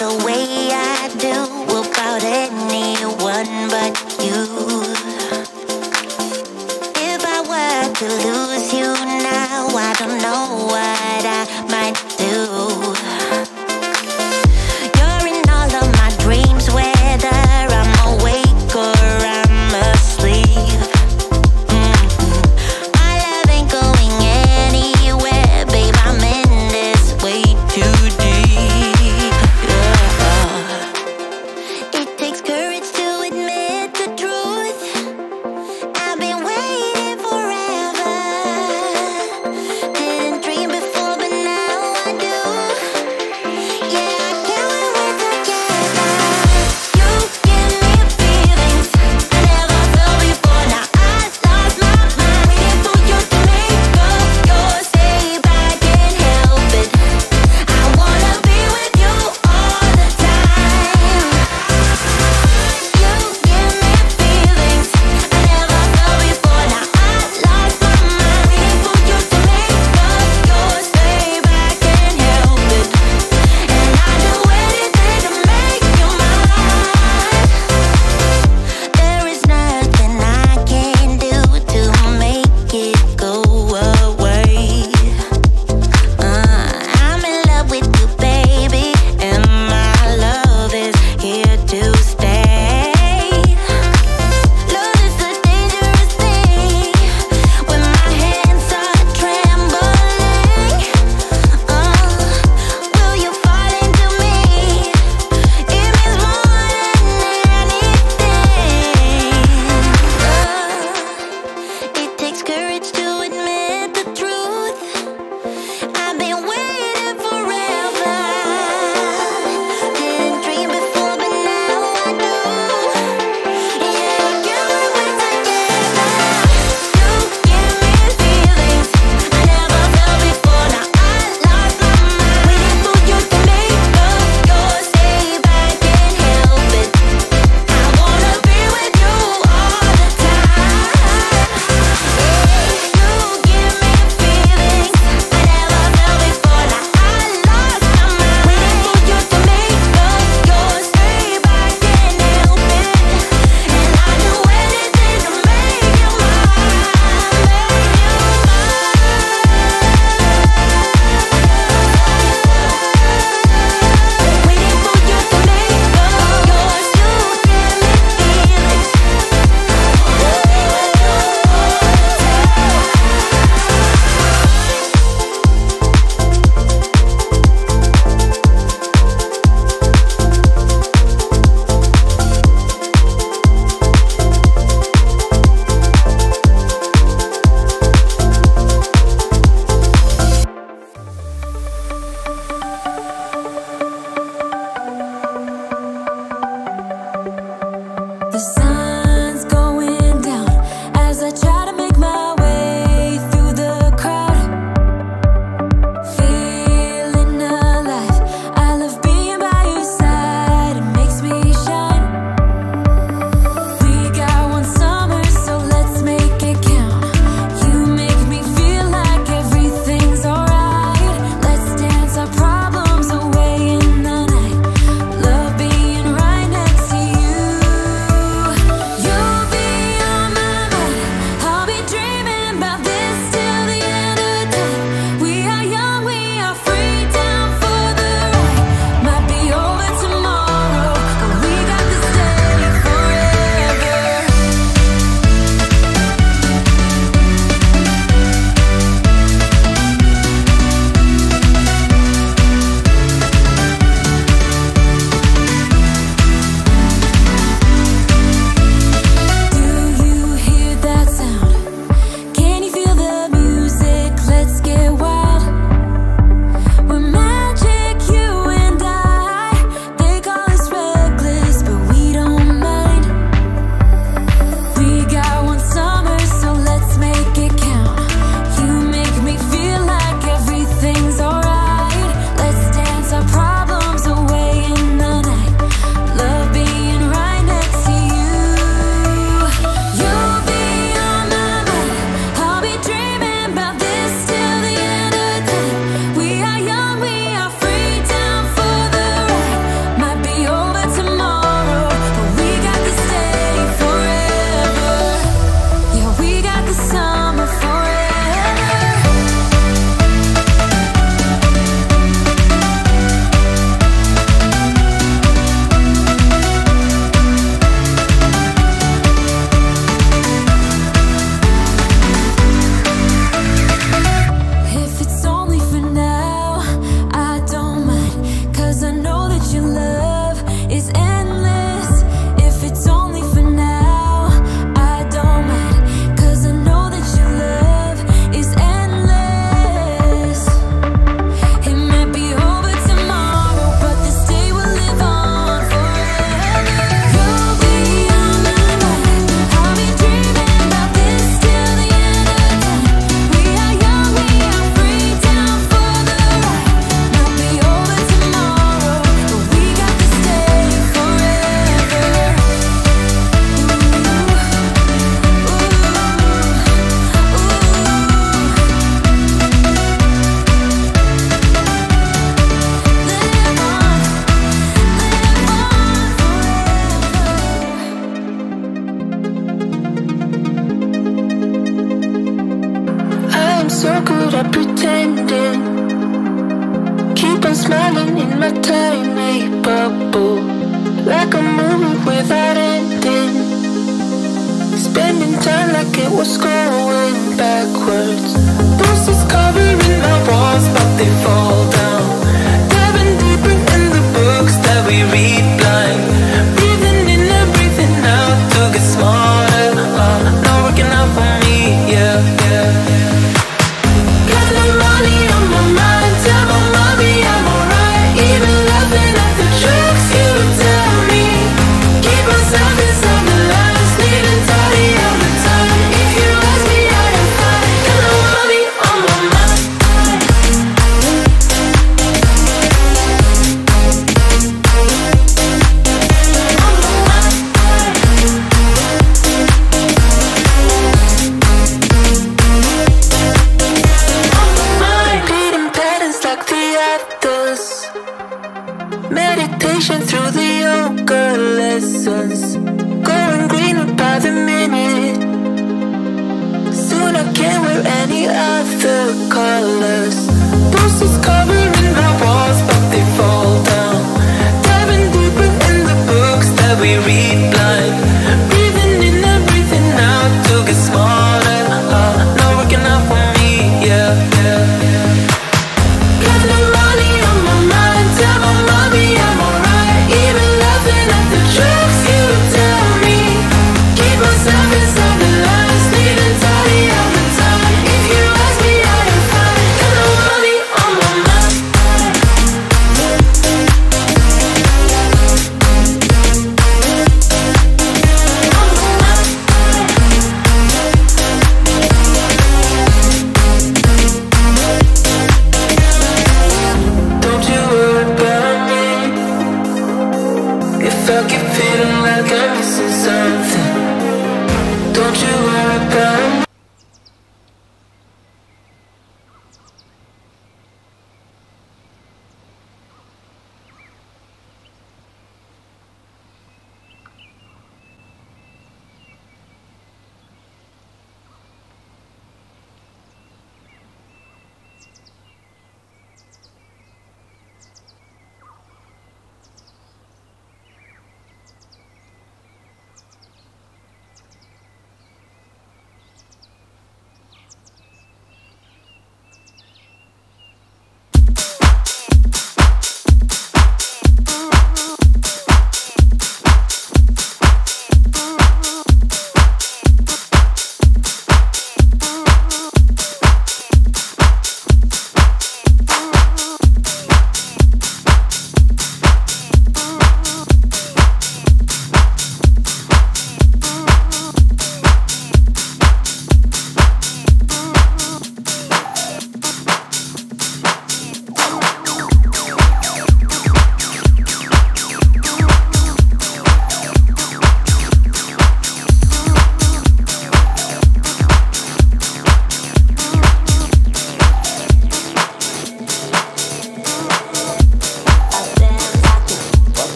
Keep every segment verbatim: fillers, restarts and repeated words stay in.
the way I do about anyone but you. If I were to lose you now, I don't know what I might do. You're in all of my dreams, whether I'm awake or I'm asleep. Mm-hmm. My love ain't going anywhere, babe, I'm in this way too deep. my tiny bubble, like a movie without ending. Spending time like it was going backwards. Bruises covering the walls, but they fall down. Diving deeper in the books that we read blind. Breathing in and breathing out to get smarter. Uh, not working out for me, yeah, yeah, yeah. Got no money on my mind, tell my mommy I'm alright. Even laughing at the jokes you would tell me. Keep myself inside the lines, needing tidy all the time. If you ask me, I am fine. Got no money on my mind. Repeating patterns like the others. Meditation through the yoga lessons. Going greener by the minute. Soon I can't wear any other colors. Bruises covering the walls, but they fall down. Diving deeper in the books that we read blind. Breathing in and breathing out to get smarter. Uh, not working out for me, yeah, yeah, yeah. Got no money on my mind, tell my mommy I'm alright. Even laughing at the jokes you would tell me. Keep myself inside the lines, needing tidy all the time. If you ask me, I am fine. Got no money on my mind. Don't you worry about me. If I keep feeling like I'm missing something, don't you worry about me.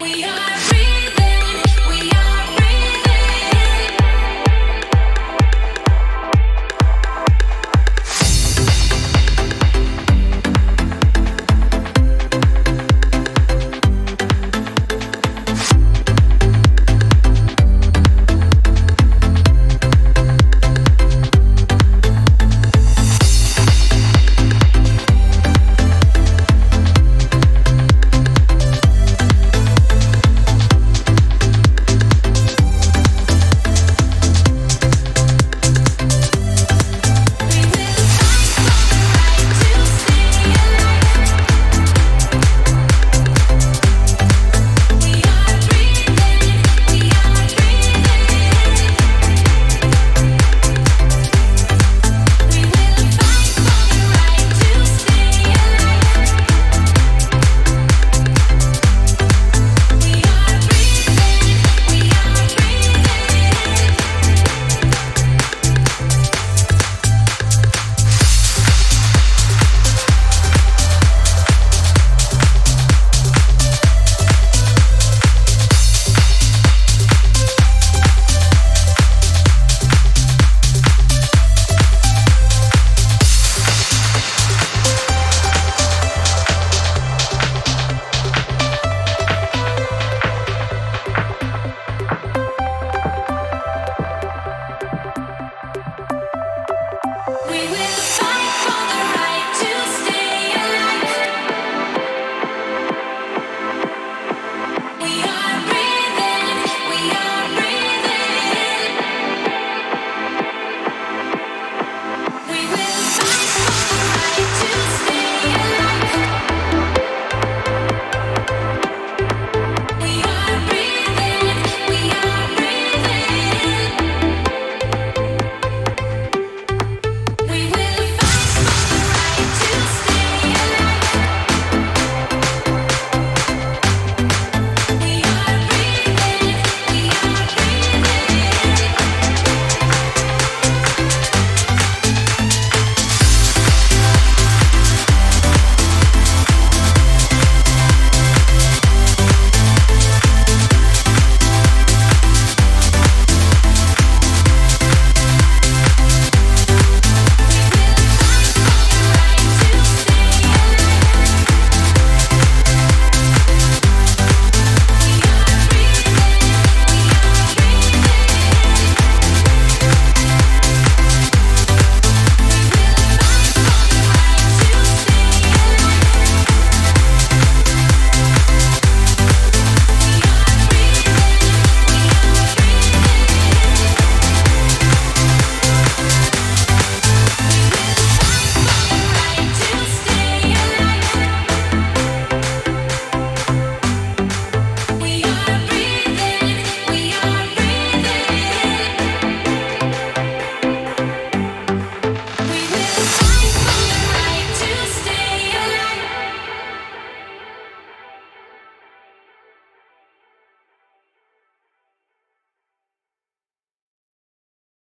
We are